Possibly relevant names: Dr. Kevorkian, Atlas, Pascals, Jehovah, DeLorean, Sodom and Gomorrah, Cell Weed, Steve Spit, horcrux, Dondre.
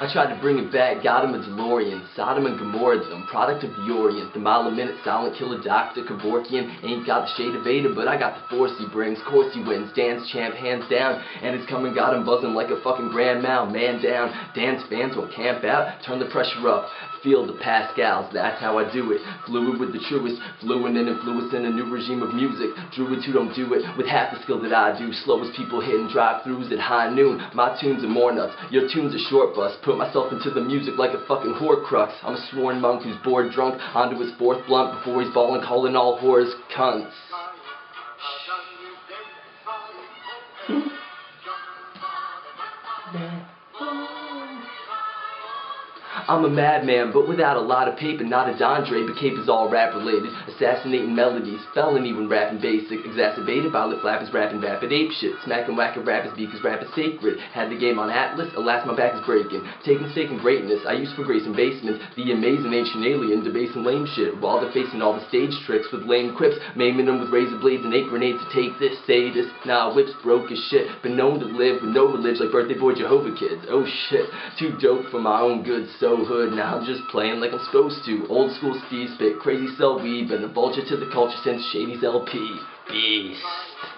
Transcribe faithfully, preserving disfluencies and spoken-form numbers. I tried to bring it back, got him a DeLorean, Sodom and Gomorrahism, product of the Orient, the mile a minute silent killer Doctor Kevorkian, ain't got the shade of Ada, but I got the force he brings, course he wins, dance champ, hands down, and it's coming got him buzzing like a fucking grand mal, man down, dance fans will camp out, turn the pressure up, feel the Pascals, that's how I do it, fluid with the truest, fluent and influenced in a new regime of music, druids who don't do it, with half the skill that I do, slow as people hitting drive-thrus at high noon, my tunes are more nuts, your tunes are short bus, put myself into the music like a fucking horcrux. I'm a sworn monk who's bored drunk onto his fourth blunt before he's bawling, calling all whores cunts. I'm a madman, but without a lot of paper, not a Dondre, but cape is all rap related, assassinating melodies, felony when rapping basic, exacerbated by lip flappers rapping vapid ape shit, smacking whacking rappers because rap is sacred, had the game on Atlas, alas my back is breaking, taking stake in greatness, I use for grace in basements, the amazing ancient alien, debasing lame shit, while defacing all the stage tricks with lame quips, maiming them with razor blades and eight grenades to take this, say this, nah whips broke as shit, but known to live with no religion like birthday boy Jehovah kids, oh shit, too dope for my own good, so hood, now I'm just playing like I'm supposed to. Old school Steve Spit, crazy Cell Weed, been a vulture to the culture since Shady's L P. Beast.